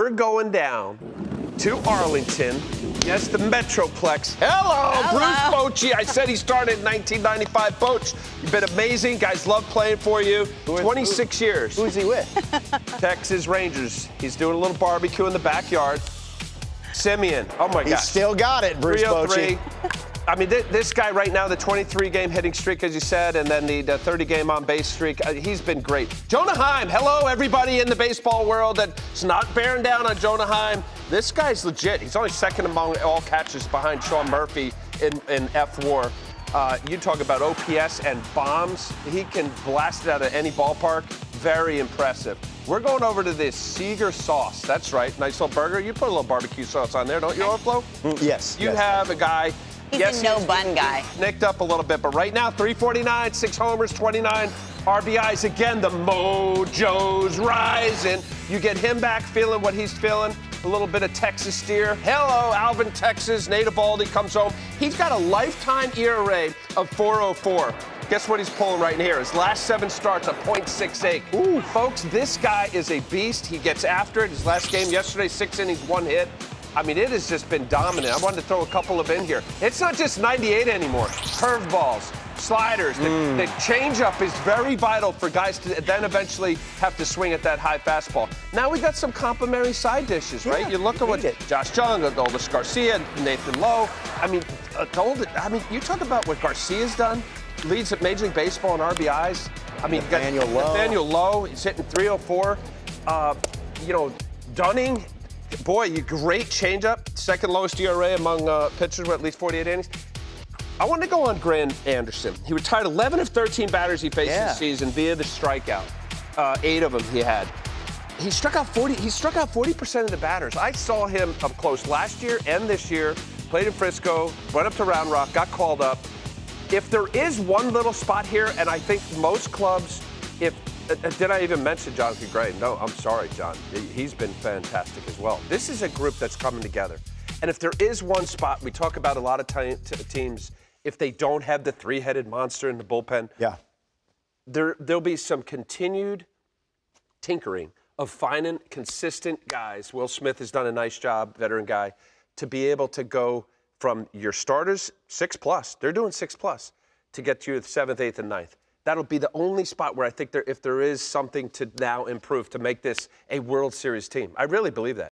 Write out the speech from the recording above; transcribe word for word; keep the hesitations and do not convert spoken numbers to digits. We're going down to Arlington. Yes, the Metroplex. Hello, Hello. Bruce Bochy. I said he started in nineteen ninety-five. Bochy, you've been amazing. Guys love playing for you. Who is, twenty-six who, years. Who's he with? Texas Rangers. He's doing a little barbecue in the backyard. Simeon. Oh, my God. He's still got it, Bruce Bochy. I mean, th this guy right now, the twenty-three game hitting streak, as you said, and then the thirty game on base streak, uh, he's been great. Jonah Heim, hello, everybody in the baseball world that's not bearing down on Jonah Heim. This guy's legit. He's only second among all catchers behind Sean Murphy in, in F W A R. Uh, you talk about O P S and bombs. He can blast it out of any ballpark. Very impressive. We're going over to this Seager sauce. That's right. Nice little burger. You put a little barbecue sauce on there, don't you, Overflow? Yes. You yes. have a guy... He's yes, a no-bun guy. Nicked up a little bit, but right now, three forty-nine, six homers, twenty-nine R B Is. Again, the mojo's rising. You get him back feeling what he's feeling, a little bit of Texas steer. Hello, Alvin, Texas. Nate Eovaldi comes home. He's got a lifetime E R A of four oh four. Guess what he's pulling right here? His last seven starts, a point six eight. Ooh, folks, this guy is a beast. He gets after it. His last game yesterday, six innings, one hit. I mean, it has just been dominant. I wanted to throw a couple of in here. It's not just ninety-eight anymore. Curveballs, sliders, the, mm. the changeup is very vital for guys to then eventually have to swing at that high fastball. Now we got some complimentary side dishes, right? Yeah, you look at what it. Josh Jung, Adolis Garcia, Nathan Lowe. I mean, Adolis, I mean, you talk about what Garcia's done. Leads at Major League Baseball in R B Is. I mean, Nathaniel got, Lowe. Nathaniel Lowe is hitting three oh four. Uh, you know, Dunning. Boy, you great changeup. Second lowest E R A among uh, pitchers with at least forty-eight innings. I want to go on Grant Anderson. He retired eleven of thirteen batters he faced yeah. this season via the strikeout. Uh, eight of them he had. He struck out forty. He struck out forty percent of the batters. I saw him up close last year and this year. Played in Frisco. Went up to Round Rock. Got called up. If there is one little spot here, and I think most clubs, if Did I even mention Jonathan Gray? No, I'm sorry, John. He's been fantastic as well. This is a group that's coming together. And if there is one spot, we talk about a lot of t t teams, if they don't have the three-headed monster in the bullpen, yeah. there, there'll be some continued tinkering of finding consistent guys. Will Smith has done a nice job, veteran guy, to be able to go from your starters, six plus, they're doing six plus, to get to your seventh, eighth, and ninth. That'll be the only spot where I think there, if there is something to now improve to make this a World Series team. I really believe that.